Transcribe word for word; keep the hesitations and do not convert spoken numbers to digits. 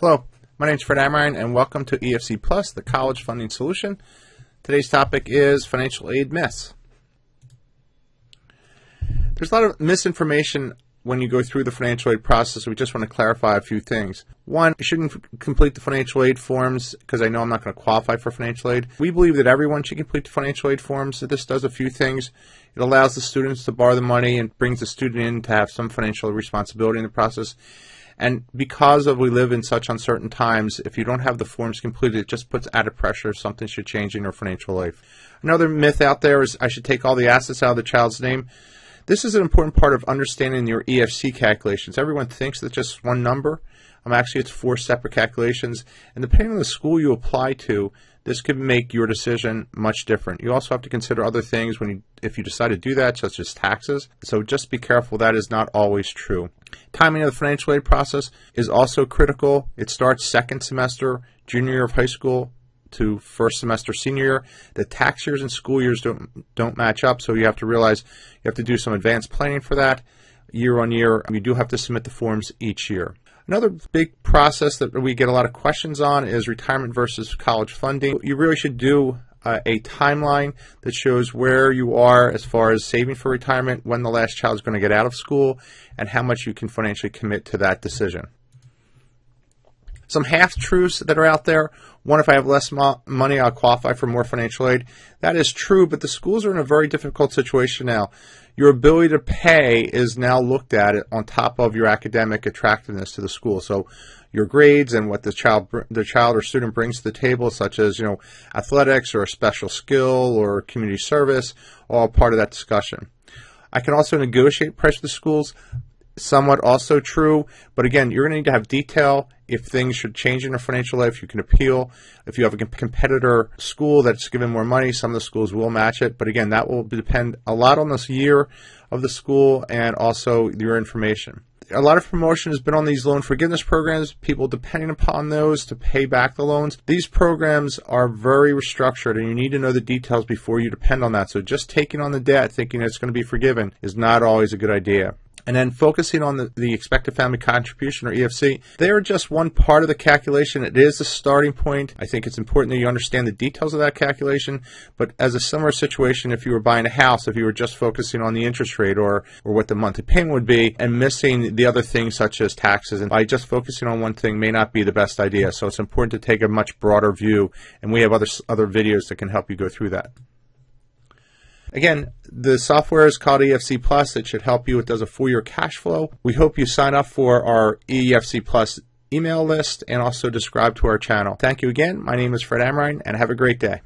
Hello, my name is Fred Amrein and welcome to E F C Plus, the college funding solution. Today's topic is financial aid myths. There's a lot of misinformation when you go through the financial aid process. We just want to clarify a few things. One, you shouldn't complete the financial aid forms because I know I'm not going to qualify for financial aid. We believe that everyone should complete the financial aid forms. So this does a few things. It allows the students to borrow the money and brings the student in to have some financial responsibility in the process. And because of we live in such uncertain times, if you don't have the forms completed, it just puts added pressure. Something should change in your financial life. Another myth out there is I should take all the assets out of the child's name. This is an important part of understanding your E F C calculations. Everyone thinks that just one number. Um, actually, it's four separate calculations. And depending on the school you apply to, this could make your decision much different. You also have to consider other things when you, if you decide to do that, such as taxes. So just be careful. That is not always true. Timing of the financial aid process is also critical. It starts second semester, junior year of high school, to first semester senior year. The tax years and school years don't don't match up, so you have to realize you have to do some advanced planning for that year on year. You do have to submit the forms each year. Another big process that we get a lot of questions on is retirement versus college funding. You really should do uh, a timeline that shows where you are as far as saving for retirement, when the last child is going to get out of school, and how much you can financially commit to that decision. Some half-truths that are out there. One, if I have less mo money, I'll qualify for more financial aid. That is true, but the schools are in a very difficult situation now. Your ability to pay is now looked at on top of your academic attractiveness to the school. So your grades and what the child the child or student brings to the table, such as, you know, athletics or a special skill or community service, all part of that discussion. I can also negotiate price with the schools. Somewhat also true, but again, you're going to need to have detail. If things should change in your financial life, you can appeal. If you have a competitor school that's given more money, some of the schools will match it, but again, that will depend a lot on this year of the school and also your information. A lot of promotion has been on these loan forgiveness programs, people depending upon those to pay back the loans. These programs are very restructured and you need to know the details before you depend on that. So just taking on the debt thinking it's going to be forgiven is not always a good idea. And then focusing on the, the expected family contribution, or E F C, they are just one part of the calculation. It is the starting point. I think it's important that you understand the details of that calculation. But as a similar situation, if you were buying a house, if you were just focusing on the interest rate or, or what the monthly payment would be and missing the other things such as taxes, and by just focusing on one thing may not be the best idea. So it's important to take a much broader view, and we have other, other videos that can help you go through that. Again, the software is called E F C Plus. It should help you. It does a full year cash flow. We hope you sign up for our E F C Plus email list and also subscribe to our channel. Thank you again. My name is Fred Amrein, and have a great day.